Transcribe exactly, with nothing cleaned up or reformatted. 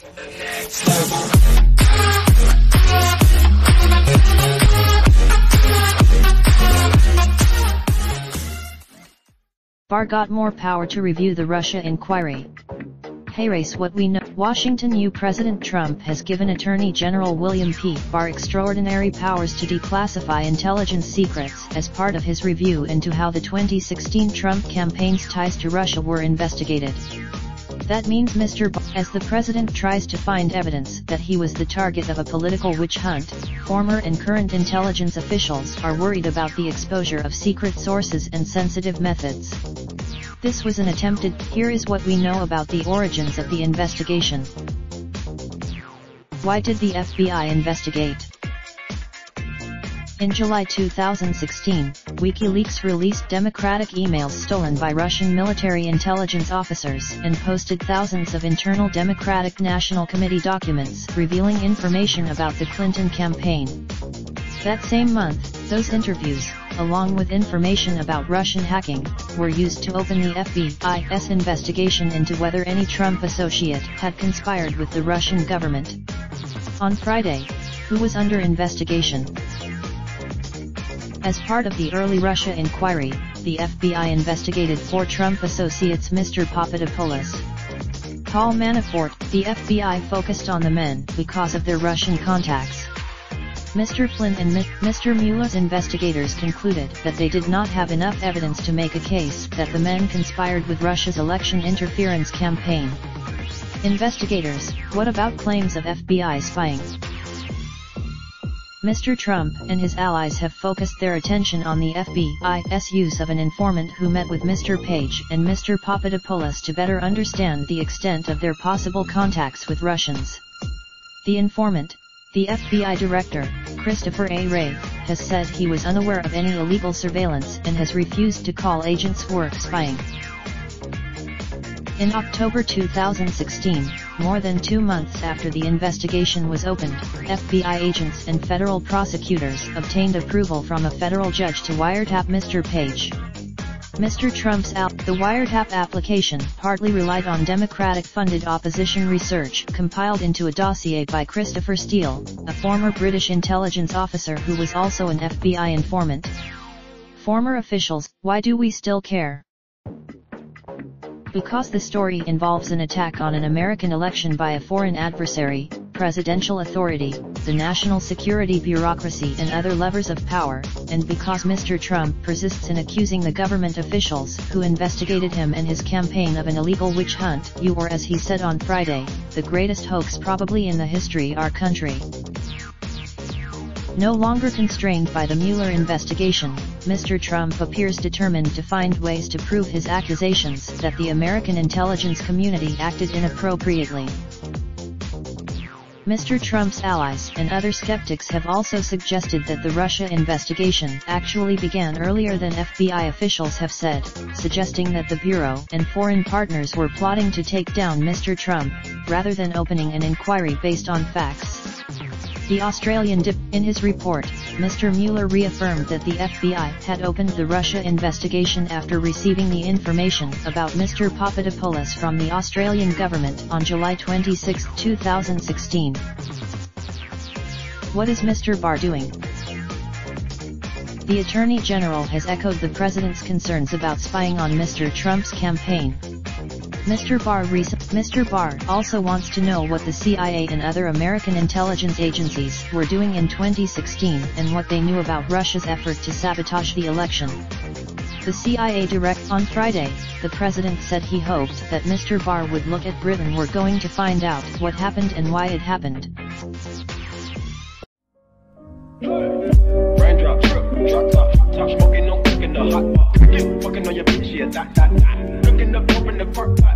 The next level. Barr got more power to review the Russia inquiry. Hey race, what we know. Washington U. President Trump has given Attorney General William P. Barr extraordinary powers to declassify intelligence secrets as part of his review into how the twenty sixteen Trump campaign's ties to Russia were investigated. That means Mister Barr, as the president tries to find evidence that he was the target of a political witch hunt, former and current intelligence officials are worried about the exposure of secret sources and sensitive methods. This was an attempted, here is what we know about the origins of the investigation. Why did the F B I investigate? In July two thousand sixteen, WikiLeaks released democratic emails stolen by Russian military intelligence officers and posted thousands of internal Democratic National Committee documents revealing information about the Clinton campaign. That same month, those interviews, along with information about Russian hacking, were used to open the F B I's investigation into whether any Trump associate had conspired with the Russian government. On Friday, who was under investigation? As part of the early Russia inquiry, the F B I investigated four Trump associates: Mister Papadopoulos, Paul Manafort. The F B I focused on the men because of their Russian contacts. Mister Flynn and Mister Mueller's investigators concluded that they did not have enough evidence to make a case that the men conspired with Russia's election interference campaign. Investigators, what about claims of F B I spying? Mister Trump and his allies have focused their attention on the F B I's use of an informant who met with Mister Page and Mister Papadopoulos to better understand the extent of their possible contacts with Russians. The informant, the F B I director, Christopher A. Wray, has said he was unaware of any illegal surveillance and has refused to call agents' work spying. In October two thousand sixteen, more than two months after the investigation was opened, F B I agents and federal prosecutors obtained approval from a federal judge to wiretap Mister Page. Mister Trump's al- the wiretap application partly relied on Democratic-funded opposition research compiled into a dossier by Christopher Steele, a former British intelligence officer who was also an F B I informant. Former officials, why do we still care? Because the story involves an attack on an American election by a foreign adversary, presidential authority, the national security bureaucracy and other levers of power, and because Mister Trump persists in accusing the government officials who investigated him and his campaign of an illegal witch hunt, you or as he said on Friday, the greatest hoax probably in the history of our country. No longer constrained by the Mueller investigation, Mister Trump appears determined to find ways to prove his accusations that the American intelligence community acted inappropriately. Mister Trump's allies and other skeptics have also suggested that the Russia investigation actually began earlier than F B I officials have said, suggesting that the Bureau and foreign partners were plotting to take down Mister Trump, rather than opening an inquiry based on facts. The Australian dip. In his report, Mister Mueller reaffirmed that the F B I had opened the Russia investigation after receiving the information about Mister Papadopoulos from the Australian government on July twenty-sixth two thousand sixteen. What is Mister Barr doing? The Attorney General has echoed the President's concerns about spying on Mister Trump's campaign. Mister Barr Mister Barr also wants to know what the C I A and other American intelligence agencies were doing in twenty sixteen and what they knew about Russia's effort to sabotage the election. The C I A director on Friday, the president said he hoped that Mister Barr would look at Britain. We're going to find out what happened and why it happened. Raindrop, drop top, top smoking, no cooking the hot fucking on your bitch, yeah, that, that, that. Looking up, open the park.